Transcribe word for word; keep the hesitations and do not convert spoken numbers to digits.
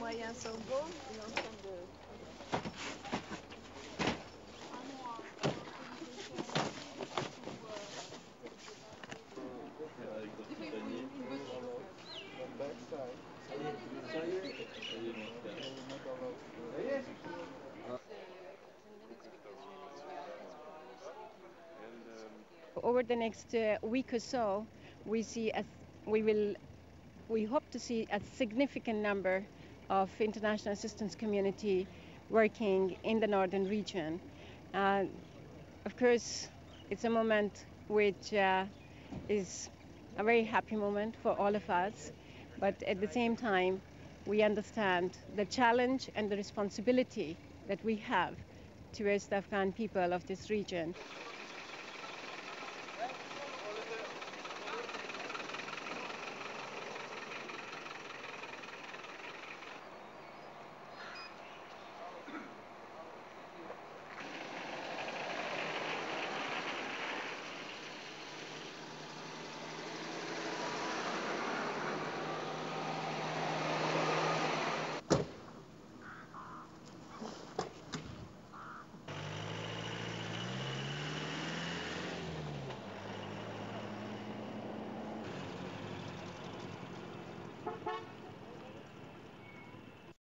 moyens sont bons, l'ensemble de... Over the next uh, week or so, we see a, we will, we hope to see a significant number of international assistance community working in the northern region. Uh, of course, it's a moment which uh, is a very happy moment for all of us, but at the same time, we understand the challenge and the responsibility that we have towards the Afghan people of this region.